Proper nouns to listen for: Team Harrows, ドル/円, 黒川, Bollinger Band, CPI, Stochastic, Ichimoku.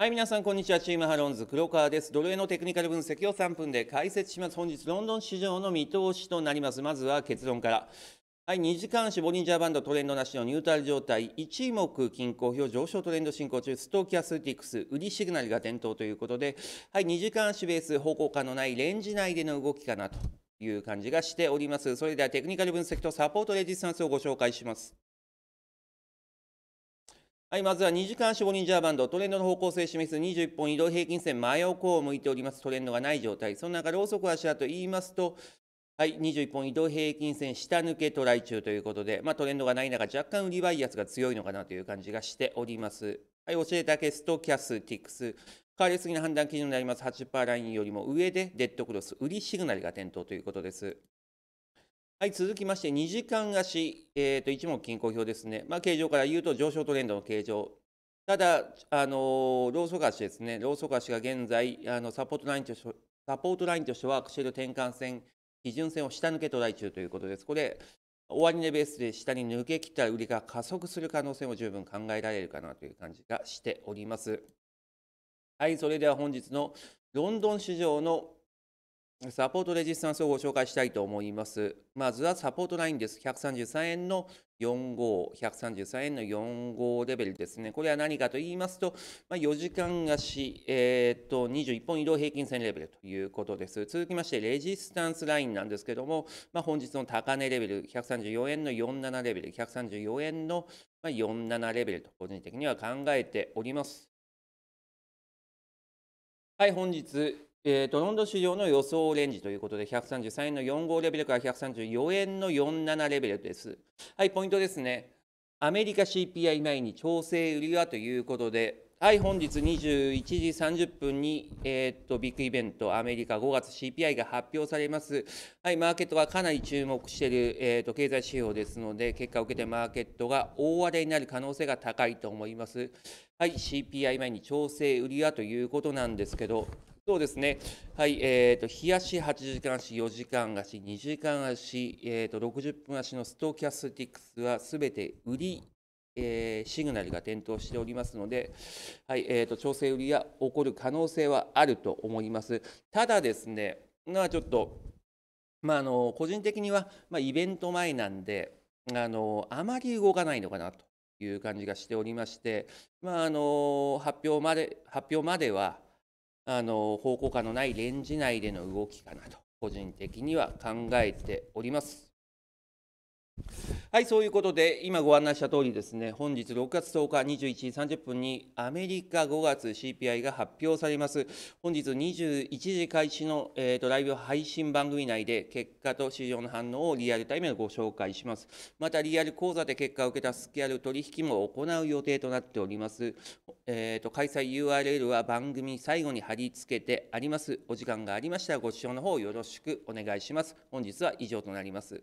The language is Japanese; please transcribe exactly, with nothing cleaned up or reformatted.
はい、皆さんこんにちは。チームハロンズ黒川です。ドル円のテクニカル分析をさんぷんで解説します。本日ロンドン市場の見通しとなります。まずは結論から。はい、にじかん足ボリンジャーバンドトレンドなしのニュートラル状態、一目均衡表上昇トレンド進行中、ストーキャスティクス売りシグナルが点灯ということで、はい、にじかん足ベース方向感のないレンジ内での動きかなという感じがしております。それではテクニカル分析とサポートレジスタンスをご紹介します。はい、まずはにじかん足ボリンジャーバンドトレンドの方向性を示すにじゅういっぽん移動平均線真横を向いております。トレンドがない状態、その中ローソク足だと言いますと、はい、にじゅういっぽん移動平均線下抜けトライ中ということで、まあ、トレンドがない中若干売りバイアスが強いのかなという感じがしております。はい、教えたけストキャスティクス変わりすぎの判断基準になります はちパーセント ラインよりも上でデッドクロス売りシグナルが点灯ということです。はい、続きましてにじかん足、えー、と一目均衡表ですね、まあ、形状から言うと上昇トレンドの形状、ただあのー、ローソク足ですね。ローソク足が現在あのサポートラインとしてサポートラインとしてはアクシェル転換線基準線を下抜けトライ中ということです。これ、終値ベースで下に抜け切ったら売りが加速する可能性も十分考えられるかなという感じがしております。はい、それでは本日のロンドン市場のサポートレジスタンスをご紹介したいと思います。まずはサポートラインです。ひゃくさんじゅうさんえんのよんじゅうご、ひゃくさんじゅうさんえんのよんじゅうごレベルですね。これは何かと言いますと、まあ、よじかん足、えー、とにじゅういっぽん移動平均線レベルということです。続きまして、レジスタンスラインなんですけども、まあ、本日の高値レベル、ひゃくさんじゅうよんえんのよんじゅうななレベル、ひゃくさんじゅうよんえんのよんじゅうななレベルと、個人的には考えております。はい、本日。えーと、ロンドン市場の予想レンジということで、ひゃくさんじゅうさんえんのよんじゅうごレベルからひゃくさんじゅうよんえんのよんじゅうななレベルです。はい、ポイントですね。アメリカ シーピーアイ 前に調整売りはということで、はい、本日にじゅういちじさんじゅっぷんに、えーと、ビッグイベント、アメリカごがつ シーピーアイ が発表されます。はい、マーケットがかなり注目している、えーと、経済指標ですので、結果を受けてマーケットが大荒れになる可能性が高いと思います。はい、シーピーアイ 前に調整売りはということなんですけど、そうですね。はい、えーと、日足はちじかん足、よじかん足、にじかん足、えーと、ろくじゅっぷん足のストーキャスティクスはすべて売り、えー、シグナルが点灯しておりますので、はい、えーと、調整売りが起こる可能性はあると思います。ただですね、まあ、ちょっと、まあ、あの個人的には、まあ、イベント前なんであの、あまり動かないのかなという感じがしておりまして、まあ、あの発表まで、発表までは、あの方向感のないレンジ内での動きかなと個人的には考えております。はい、そういうことで今ご案内した通りですね、本日ろくがつとおかにじゅういちじさんじゅっぷんにアメリカごがつ シーピーアイ が発表されます。本日にじゅういちじ開始の、えー、とライブ配信番組内で結果と市場の反応をリアルタイムでご紹介します。またリアル講座で結果を受けたスキャル取引も行う予定となっております。えー、と開催 ユーアールエル は番組最後に貼り付けてあります。お時間がありましたらご視聴の方よろしくお願いします。本日は以上となります。